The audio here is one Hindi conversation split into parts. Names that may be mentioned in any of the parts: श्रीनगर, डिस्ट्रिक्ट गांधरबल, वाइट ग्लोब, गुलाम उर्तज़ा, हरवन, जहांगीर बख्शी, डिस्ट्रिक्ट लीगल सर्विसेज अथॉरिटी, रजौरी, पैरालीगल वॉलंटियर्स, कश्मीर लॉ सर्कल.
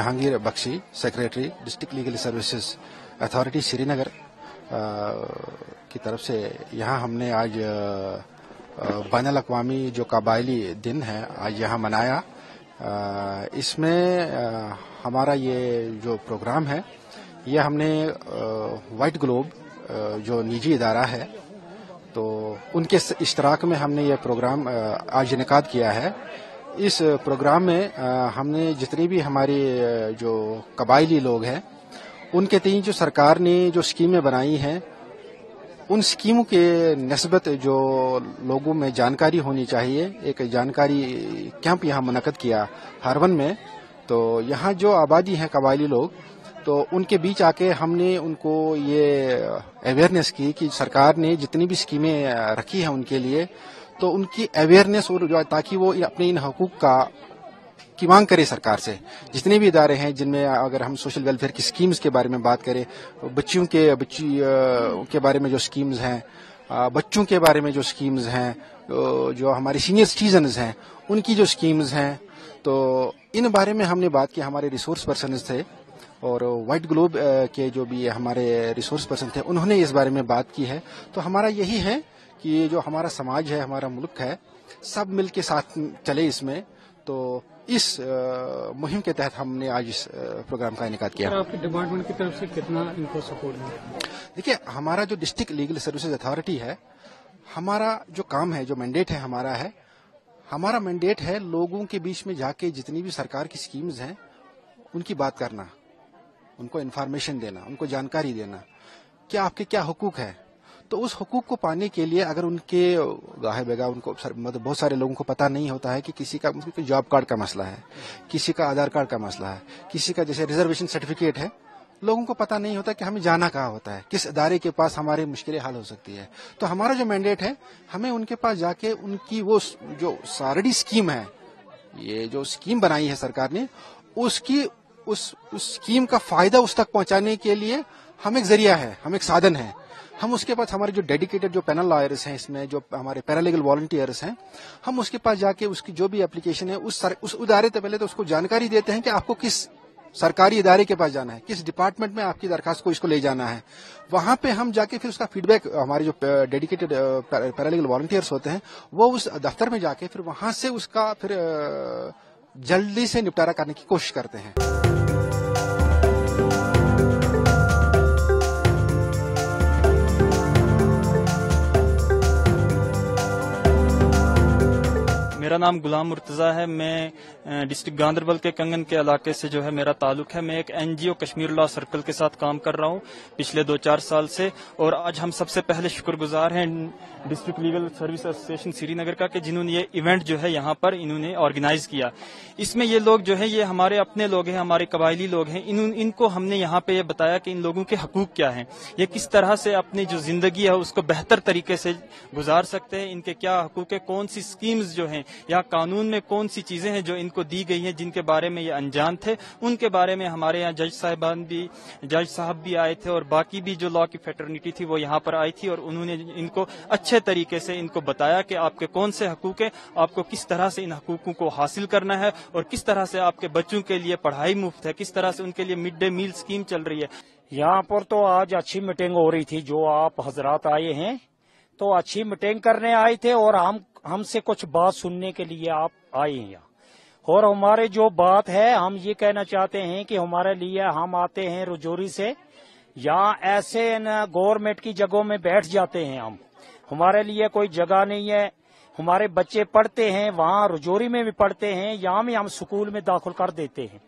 जहांगीर बख्शी, secretary डिस्ट्रिक्ट लीगल सर्विसेज अथॉरिटी श्रीनगर की तरफ से यहाँ हमने आज बैनुल अक़वामी जो कबायली दिन है आज यहाँ मनाया। इसमें हमारा ये जो प्रोग्राम है ये हमने वाइट ग्लोब जो निजी इदारा है तो उनके इश्तराक में हमने ये प्रोग्राम आज इनेकाद किया है। इस प्रोग्राम में हमने जितनी भी हमारी जो कबायली लोग हैं उनके तीन जो सरकार ने जो स्कीमें बनाई हैं उन स्कीमों के नस्बत जो लोगों में जानकारी होनी चाहिए, एक जानकारी कैंप यहाँ मुनक़द किया हरवन में। तो यहाँ जो आबादी है कबायली लोग तो उनके बीच आके हमने उनको ये अवेयरनेस की कि सरकार ने जितनी भी स्कीमें रखी हैं उनके लिए तो उनकी अवेयरनेस और ताकि वो अपने इन हकूक़ का की मांग करे सरकार से। जितने भी इदारे हैं जिनमें अगर हम सोशल वेलफेयर की स्कीम्स के बारे में बात करें, बच्चों के बारे में जो स्कीम्स हैं, बच्चों के बारे में जो स्कीम्स हैं, जो हमारे सीनियर सिटीजन्स हैं उनकी जो स्कीम्स हैं तो इन बारे में हमने बात की। हमारे रिसोर्स पर्सनस थे और वाइट ग्लोब के जो भी हमारे रिसोर्स पर्सन थे उन्होंने इस बारे में बात की है। तो हमारा यही है कि ये जो हमारा समाज है, हमारा मुल्क है, सब मिल के साथ चले इसमें। तो इस मुहिम के तहत हमने आज इस प्रोग्राम का इनेकाद किया। आपके डिपार्टमेंट की तरफ से कितना इनको सपोर्ट मिला? देखिए, हमारा जो डिस्ट्रिक्ट लीगल सर्विसेज अथॉरिटी है, हमारा जो काम है, जो मैंडेट है हमारा है, हमारा मैंडेट है लोगों के बीच में जाके जितनी भी सरकार की स्कीम्स हैं उनकी बात करना, उनको इन्फॉर्मेशन देना, उनको जानकारी देना कि आपके क्या हुकूक है। तो उस हुकूक को पाने के लिए अगर उनके गाहे बेगा उनको मतलब बहुत सारे लोगों को पता नहीं होता है कि किसी का जॉब कार्ड का मसला है, किसी का आधार कार्ड का मसला है, किसी का जैसे रिजर्वेशन सर्टिफिकेट है, लोगों को पता नहीं होता कि हमें जाना कहाँ होता है, किस अदारे के पास हमारी मुश्किलें हल हो सकती है। तो हमारा जो मैंडेट है हमें उनके पास जाके उनकी वो जो सारी स्कीम है, ये जो स्कीम बनाई है सरकार ने, उसकी उस स्कीम का फायदा उस तक पहुंचाने के लिए हम एक जरिया है, हम एक साधन है। हम उसके पास हमारे जो डेडिकेटेड जो पैनल लॉयर्स हैं, इसमें जो हमारे पैरालीगल वॉलंटियर्स हैं, हम उसके पास जाके उसकी जो भी एप्लीकेशन है उस इदारे से पहले तो उसको जानकारी देते हैं कि आपको किस सरकारी इदारे के पास जाना है, किस डिपार्टमेंट में आपकी दरखास्त को इसको ले जाना है। वहां पे हम जाके फिर उसका फीडबैक हमारे जो डेडिकेटेड पैरालीगल वॉलंटियर्स होते हैं वो उस दफ्तर में जाके फिर वहां से उसका फिर जल्दी से निपटारा करने की कोशिश करते हैं। मेरा नाम गुलाम उर्तज़ा है। मैं डिस्ट्रिक्ट गांधरबल के कंगन के इलाके से जो है मेरा ताल्लुक है। मैं एक एनजीओ कश्मीर लॉ सर्कल के साथ काम कर रहा हूं पिछले 2-4 साल से। और आज हम सबसे पहले शुक्रगुजार हैं district legal service association श्रीनगर का कि जिन्होंने ये इवेंट जो है यहां पर इन्होंने ऑर्गेनाइज किया। इसमें ये लोग जो है ये हमारे अपने लोग हैं, हमारे कबायली लोग हैं। इनको हमने यहाँ पे ये बताया कि इन लोगों के हकूक क्या हैं, ये किस तरह से अपनी जो जिंदगी है उसको बेहतर तरीके से गुजार सकते हैं, इनके क्या हकूक है, कौन सी स्कीम्स जो हैं या कानून में कौन सी चीजें हैं जो इनको दी गई हैं जिनके बारे में ये अनजान थे। उनके बारे में हमारे यहाँ जज साहब भी आए थे और बाकी भी जो लॉ की फैटर्निटी थी वो यहाँ पर आई थी और उन्होंने इनको अच्छे तरीके से इनको बताया कि आपके कौन से हकूक हैं, आपको किस तरह से इन हकूकों को हासिल करना है और किस तरह से आपके बच्चों के लिए पढ़ाई मुफ्त है, किस तरह से उनके लिए मिड डे मील स्कीम चल रही है। यहाँ पर तो आज अच्छी मीटिंग हो रही थी। जो आप हजरात आए हैं तो अच्छी मीटिंग करने आए थे और हमसे कुछ बात सुनने के लिए आप आए हैं यहाँ। और हमारे जो बात है हम ये कहना चाहते हैं कि हमारे लिए हम आते हैं रजौरी से, यहाँ ऐसे गवर्नमेंट की जगहों में बैठ जाते हैं हम, हमारे लिए कोई जगह नहीं है। हमारे बच्चे पढ़ते हैं, वहाँ रजौरी में भी पढ़ते हैं, यहाँ में हम स्कूल में दाखिल कर देते हैं।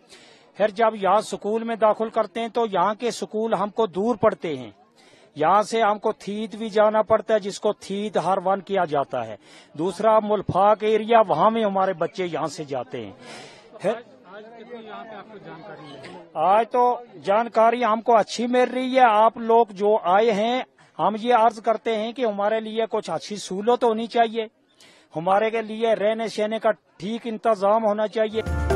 फिर जब यहाँ स्कूल में दाखिल करते हैं तो यहाँ के स्कूल हमको दूर पड़ते हैं, यहाँ से हमको थीद भी जाना पड़ता है जिसको थीद हरवन किया जाता है। दूसरा मुल्फाक एरिया, वहाँ में हमारे बच्चे यहाँ से जाते हैं। आज तो जानकारी हमको अच्छी मिल रही है। आप लोग जो आए हैं हम ये अर्ज करते हैं कि हमारे लिए कुछ अच्छी सहूलत होनी चाहिए, हमारे के लिए रहने सहने का ठीक इंतजाम होना चाहिए।